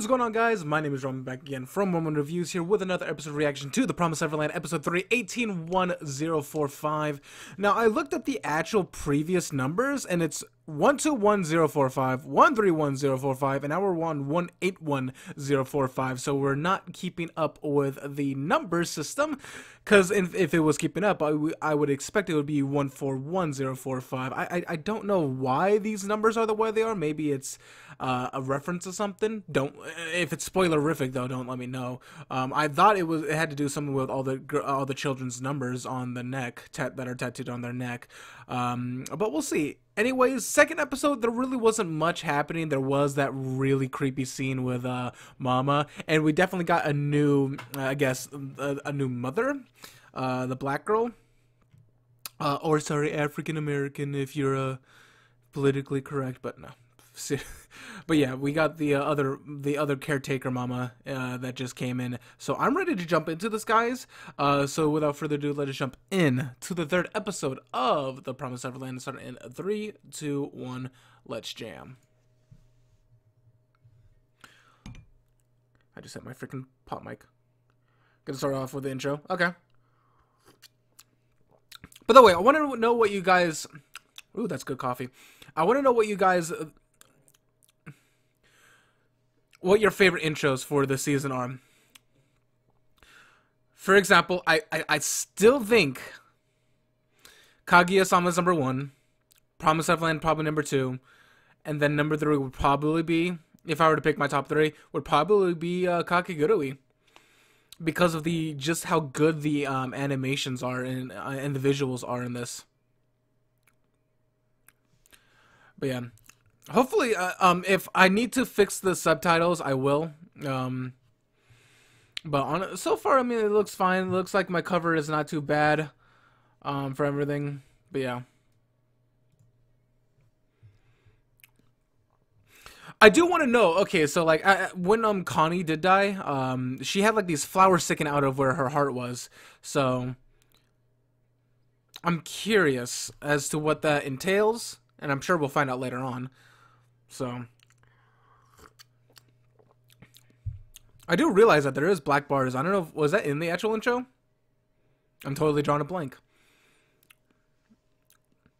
What's going on, guys? My name is Roman, back again from Roman Reviews, here with another episode reaction to The Promised Neverland, episode 3, 181045. Now, I looked up the actual previous numbers, and it's 121045, 131045, and now we're on 181045, so we're not keeping up with the number system, because if it was keeping up, I would expect it would be 141045. I don't know why these numbers are the way they are. Maybe it's a reference to something. If it's spoilerific though, don't let me know. I thought it had to do something with all the children's numbers on the neck that are tattooed on their neck, but we'll see. Anyways, second episode, there really wasn't much happening. There was that really creepy scene with Mama, and we definitely got a new, I guess, a new mother, the black girl, or sorry, African American if you're politically correct, but no. But yeah, we got the other caretaker mama that just came in. So I'm ready to jump into this, guys. So without further ado, let us jump in to the third episode of The Promised Neverland. Starting in 3, 2, 1, let's jam. I just hit my freaking pop mic. Gonna start off with the intro, okay? By the way, I want to know what you guys. Ooh, that's good coffee. I want to know what you guys. What your favorite intros for the season are. For example, I still think Kaguya-sama is #1, Promised Neverland probably #2, and then #3 would probably be, if I were to pick my top 3, would probably be Kakegurui, because of the just how good the animations are and the visuals are in this. But yeah. Hopefully, if I need to fix the subtitles, I will. But so far, I mean, it looks fine. It looks like my cover is not too bad for everything. But yeah. I do want to know, okay, so, like, when Connie did die, she had, like, these flowers sticking out of where her heart was. So, I'm curious as to what that entails, and I'm sure we'll find out later on. So, I do realize that there is black bars. I don't know, was that in the actual intro? I'm totally drawing a blank.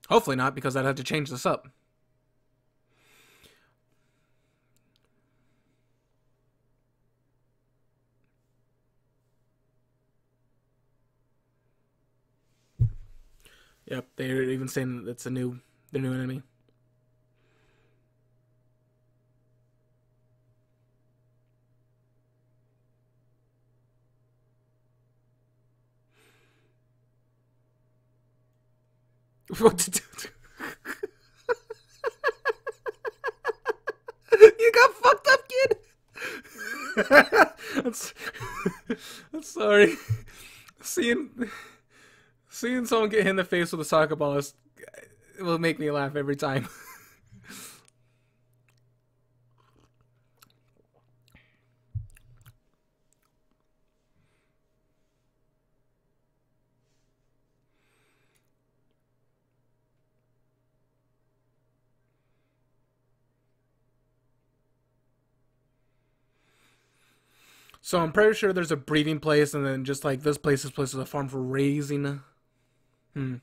Hopefully not, because I'd have to change this up. Yep, they're even saying it's a new, their new enemy. What to do? You got fucked up, kid. I'm sorry. Seeing someone get hit in the face with a soccer ball is, it will make me laugh every time. So I'm pretty sure there's a breeding place, and then just like this place is a farm for raising. But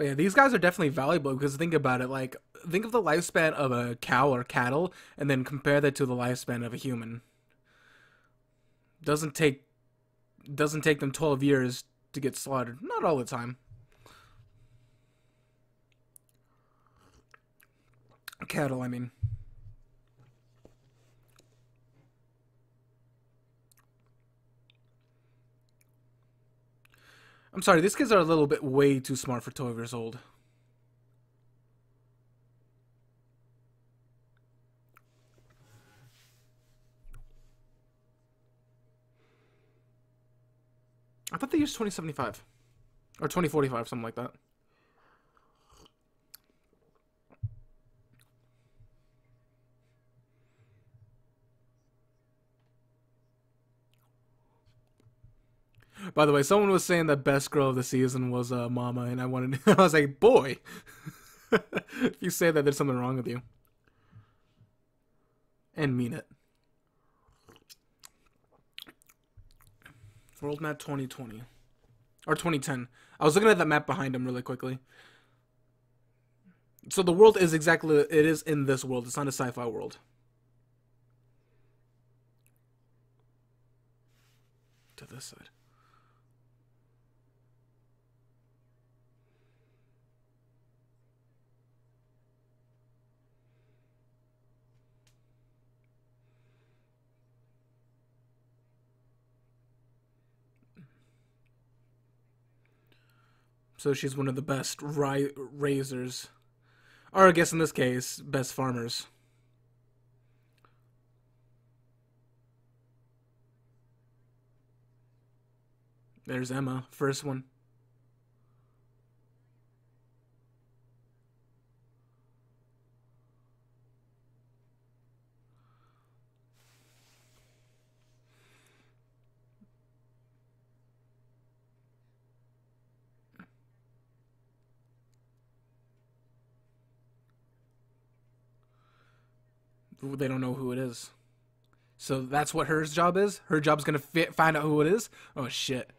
yeah, these guys are definitely valuable, because think about it, like, think of the lifespan of a cow or cattle, and then compare that to the lifespan of a human. Doesn't take them 12 years to get slaughtered. Not all the time. Cattle, I mean. I'm sorry, these kids are a little bit way too smart for 12 years old. I thought they used 2075. Or 2045, something like that. By the way, someone was saying the best girl of the season was Mama, and I was like, boy, if you say that, there's something wrong with you. And mean it. World map 2020. Or 2010. I was looking at that map behind him really quickly. So the world is exactly... It is in this world. It's not a sci-fi world. To this side. So she's one of the best raisers. Or I guess in this case, best farmers. There's Emma, first one. They don't know who it is. So that's what her job is? Her job's gonna find out who it is? Oh, shit.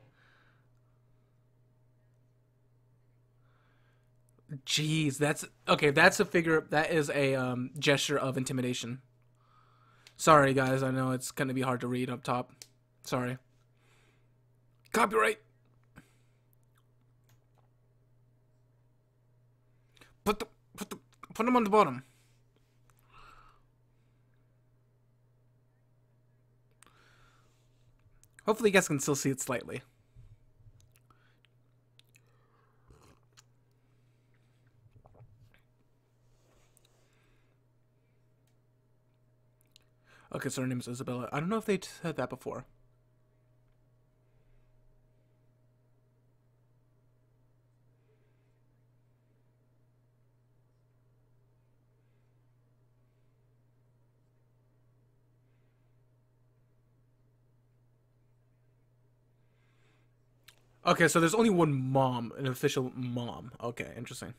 Jeez, that's... Okay, that's a figure... That is a gesture of intimidation. Sorry, guys. I know it's gonna be hard to read up top. Sorry. Copyright! Put them on the bottom. Hopefully you guys can still see it slightly. Okay, so her name is Isabella. I don't know if they said that before. Okay, so there's only one mom, an official mom. Okay, interesting.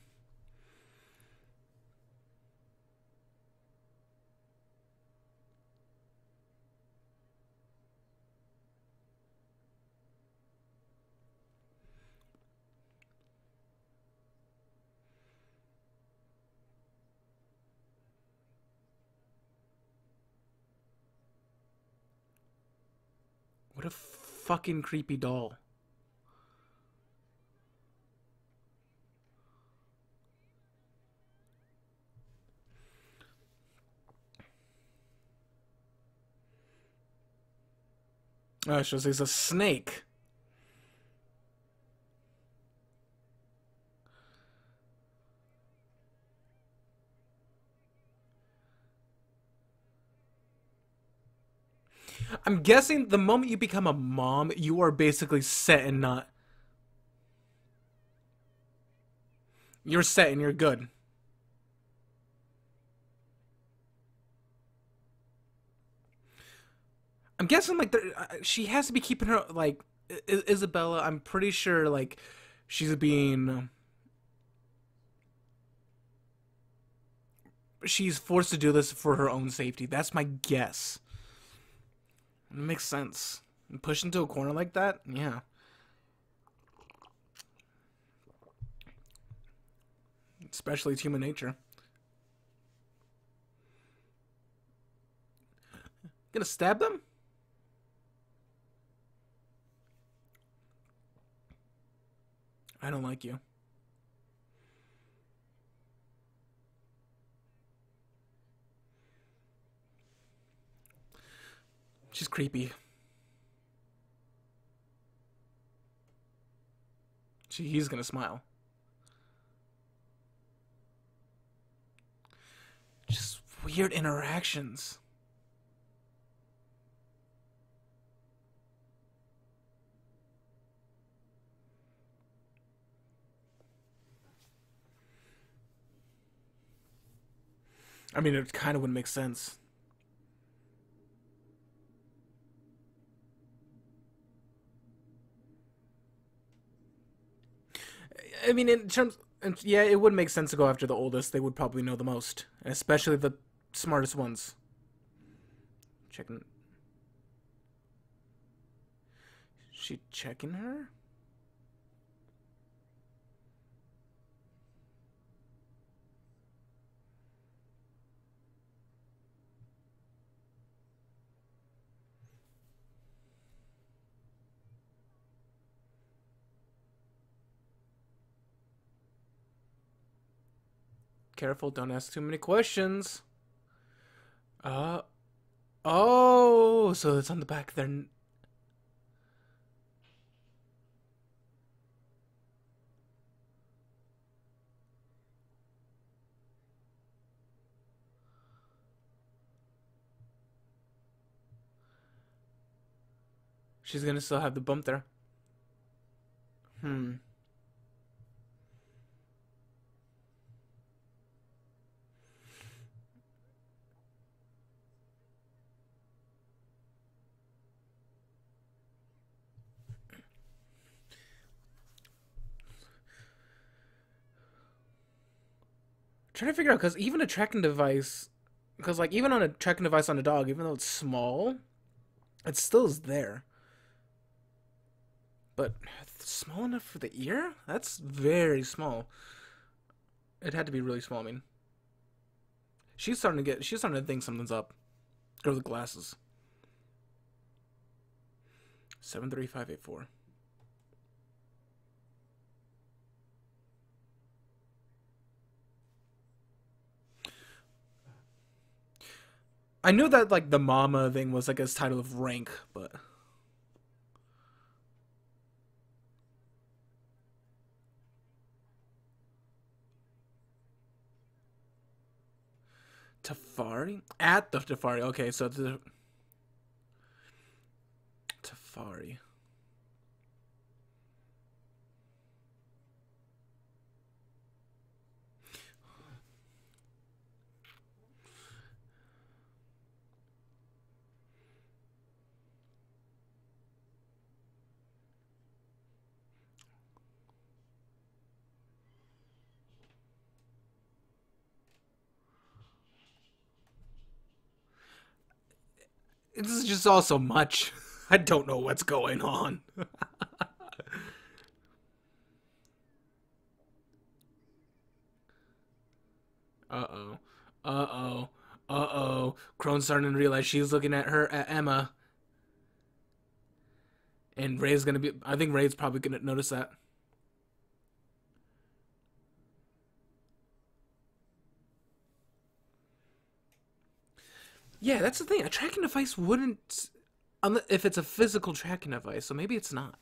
What a fucking creepy doll. Oh, she's a snake. I'm guessing the moment you become a mom, you are basically set and not... You're set and you're good. I'm guessing, like, she has to be keeping her, like, Isabella, I'm pretty sure, like, she's being... She's forced to do this for her own safety. That's my guess. It makes sense. Pushed into a corner like that? Yeah. Especially it's human nature. Gonna stab them? I don't like you. She's creepy. He's gonna smile. Just weird interactions. I mean, it kind of would make sense. I mean, in terms... Yeah, it would make sense to go after the oldest. They would probably know the most. And especially the smartest ones. Checking... She checking her? Careful, don't ask too many questions. Oh, so it's on the back there. She's gonna still have the bump there. Trying to figure out, because even a tracking device, because like even on a tracking device on a dog, even though it's small, it still is there. But small enough for the ear? That's very small. It had to be really small. I mean, she's starting to think something's up. Girl with glasses. 73584. I knew that, like, the mama thing was, like, his title of rank, but... Tafari? At the Tafari. Okay, so... The... Tafari. This is just all so much. I don't know what's going on. Uh-oh. Uh-oh. Uh-oh. Krone's starting to realize she's looking at her, at Emma. And Ray's gonna be... I think Ray's probably gonna notice that. Yeah, that's the thing. A tracking device wouldn't... if it's a physical tracking device, so maybe it's not.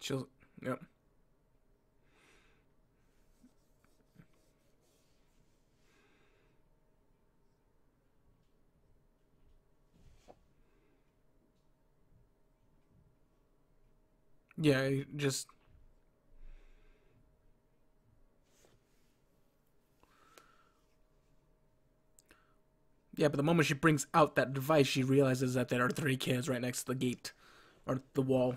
She'll... Yep. Yeah, just... Yeah, but the moment she brings out that device, she realizes that there are three kids right next to the gate. Or the wall.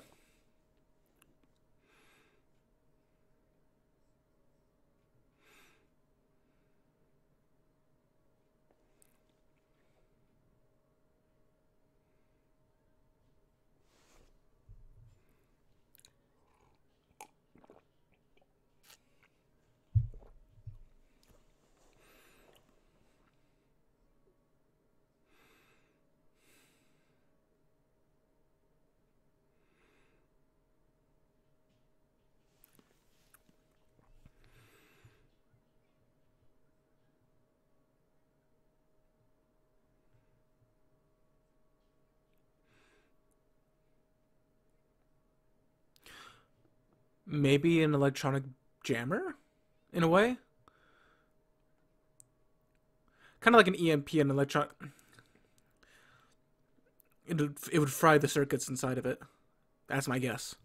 Maybe an electronic jammer, in a way. Kind of like an EMP, an electronic. It would fry the circuits inside of it. That's my guess.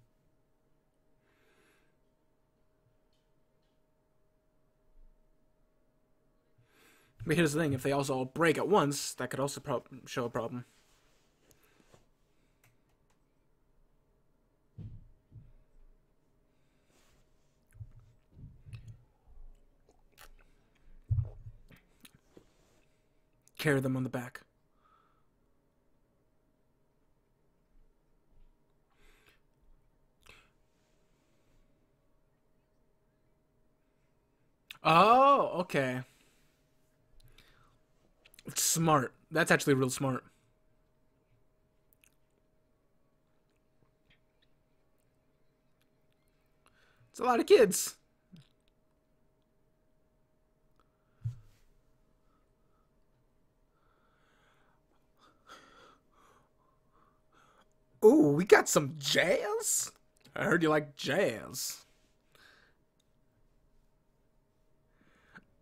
But here's the thing, if they also all break at once, that could also show a problem. Carry them on the back. Oh, okay. It's smart. That's actually real smart. It's a lot of kids. Ooh, we got some jazz? I heard you like jazz.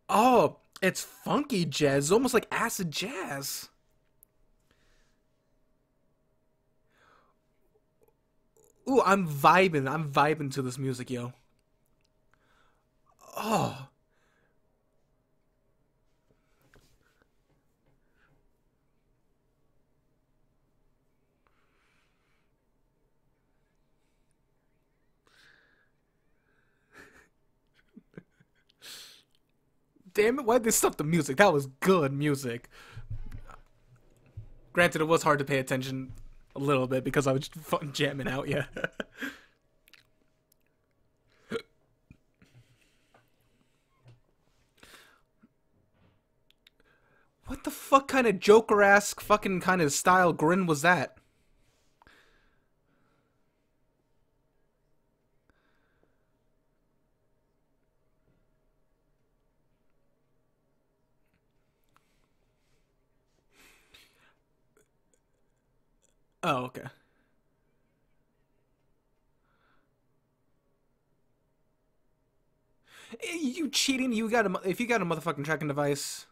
Oh, it's funky jazz, almost like acid jazz. Ooh, I'm vibing to this music, yo. Oh. Damn it, why did they stuff the music? That was good music. Granted, it was hard to pay attention a little bit because I was just fucking jamming out, yeah. What the fuck kind of Joker-esque fucking kind of style grin was that? Oh, okay. You cheating? You got a, if you got a motherfucking tracking device.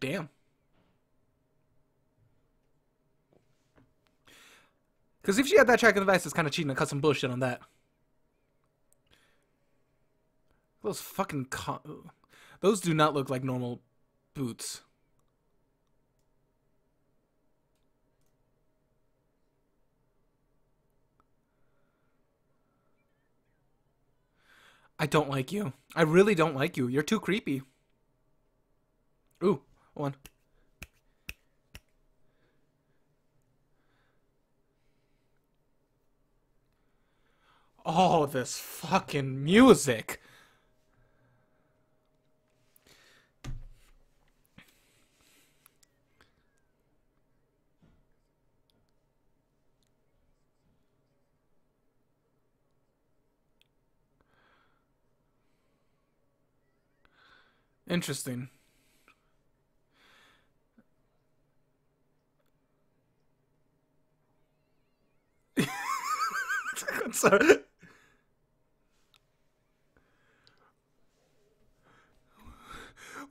Damn. Because if she had that tracking device, it's kind of cheating to cut some bullshit on that. Those fucking those do not look like normal boots. I don't like you. I really don't like you. You're too creepy. Ooh, one. Oh, this fucking music. Interesting. I'm sorry.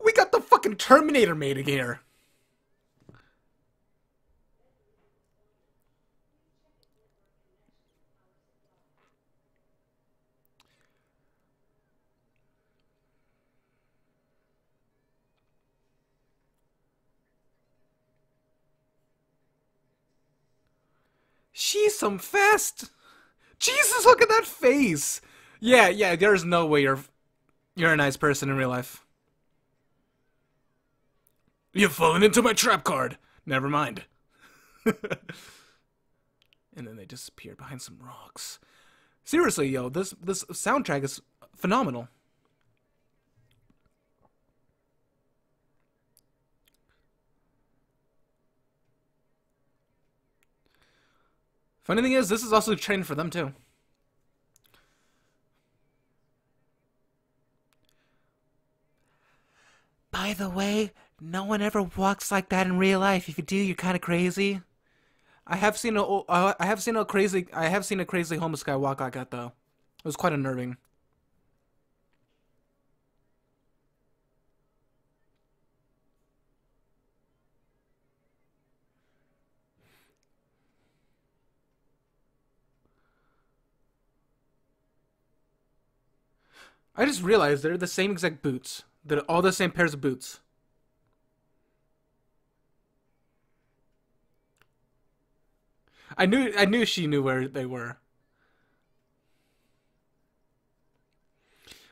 We got the fucking Terminator made here. She's some fast. Jesus, look at that face. Yeah, there's no way you're a nice person in real life. You've fallen into my trap card. Never mind. And then they disappeared behind some rocks. Seriously, yo, this soundtrack is phenomenal. Funny thing is, this is also trained for them too. By the way, no one ever walks like that in real life. If you do, you're kind of crazy. I have seen a crazy homeless guy walk like that though. It was quite unnerving. I just realized they're the same exact boots. They're all the same pairs of boots. I knew she knew where they were.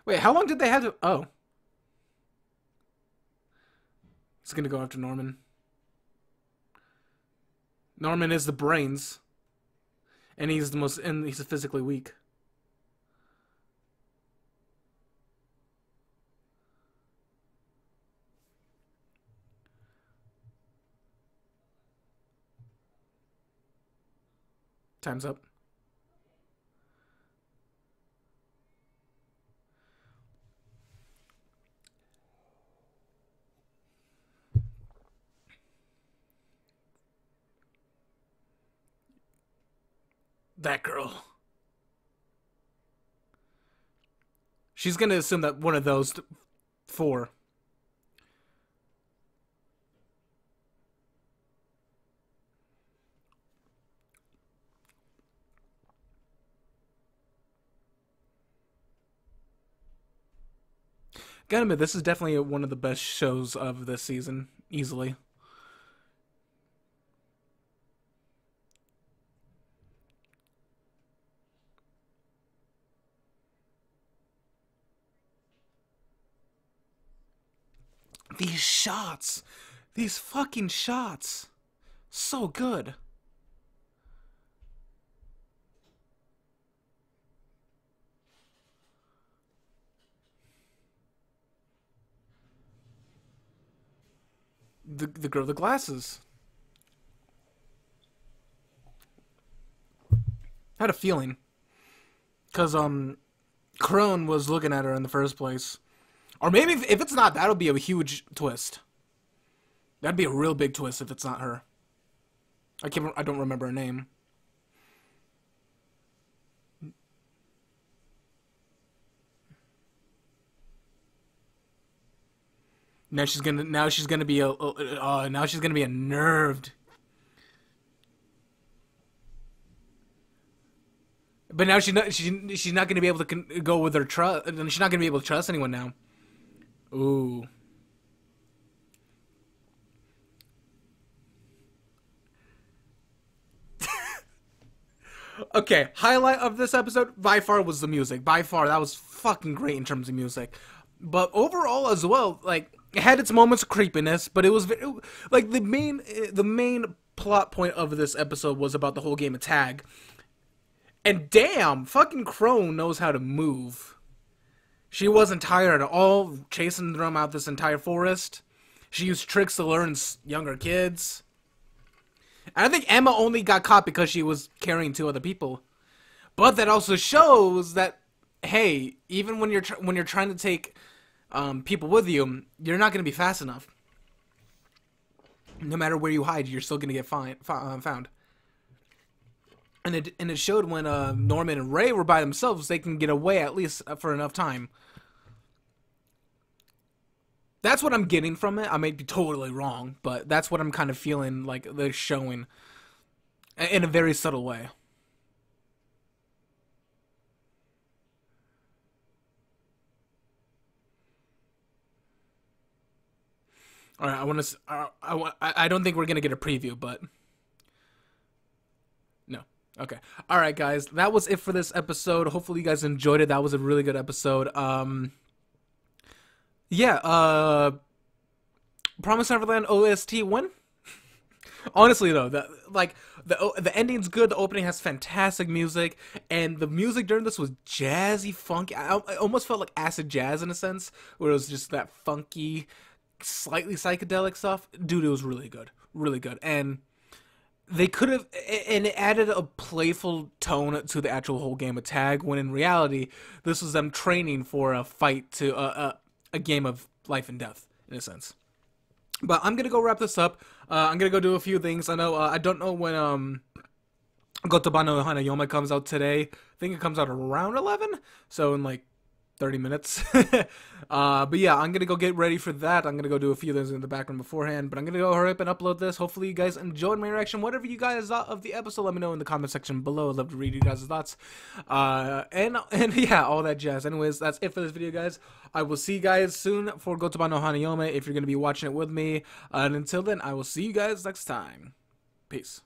Wait, how long did they have to... Oh. It's gonna go after Norman. Norman is the brains. And he's the most... and he's physically weak. Time's up. That girl. She's gonna assume that one of those four. Gotta admit, this is definitely one of the best shows of this season, easily. These shots! These fucking shots! So good! The girl with the glasses. I had a feeling. Because, Krone was looking at her in the first place. Or maybe if it's not, that'll be a huge twist. That'd be a real big twist if it's not her. I don't remember her name. Now she's gonna be unnerved. But now she's not gonna be able to go with her trust. She's not gonna be able to trust anyone now. Ooh. Okay, highlight of this episode by far was the music. By far, that was fucking great in terms of music. But overall, as well, like. It had its moments of creepiness, but it was very, like the main plot point of this episode was about the whole game of tag. And damn, fucking Krone knows how to move. She wasn't tired at all chasing them out this entire forest. She used tricks to learn younger kids. And I think Emma only got caught because she was carrying two other people. But that also shows that hey, even when you're trying to take people with you, you're not going to be fast enough. No matter where you hide, you're still going to get found. And it showed when Norman and Ray were by themselves, they can get away at least for enough time. That's what I'm getting from it. I may be totally wrong, but that's what I'm kind of feeling like they're showing in a very subtle way. All right, I don't think we're gonna get a preview, but no. Okay. All right, guys, that was it for this episode. Hopefully, you guys enjoyed it. That was a really good episode. Yeah. Promised Neverland OST win. Honestly, though, the ending's good. The opening has fantastic music, and the music during this was jazzy, funky. I almost felt like acid jazz in a sense, where it was just that funky, slightly psychedelic stuff. Dude, it was really good. Really good. And they could have... and it added a playful tone to the actual whole game of tag, when in reality, this was them training for a fight to a game of life and death, in a sense. But I'm gonna go wrap this up. I'm gonna go do a few things. I know, I don't know when, Gotoubun no Hanayome comes out today. I think it comes out around 11, so in, like, 30 minutes. But yeah, I'm gonna go get ready for that. I'm gonna go do a few things in the background beforehand, but I'm gonna go hurry up and upload this. Hopefully you guys enjoyed my reaction. Whatever you guys thought of the episode, let me know in the comment section below. I'd love to read you guys' thoughts, and yeah, all that jazz. Anyways, that's it for this video, guys. I will see you guys soon for Gotoubun no Hanayome if you're gonna be watching it with me, and until then, I will see you guys next time. Peace.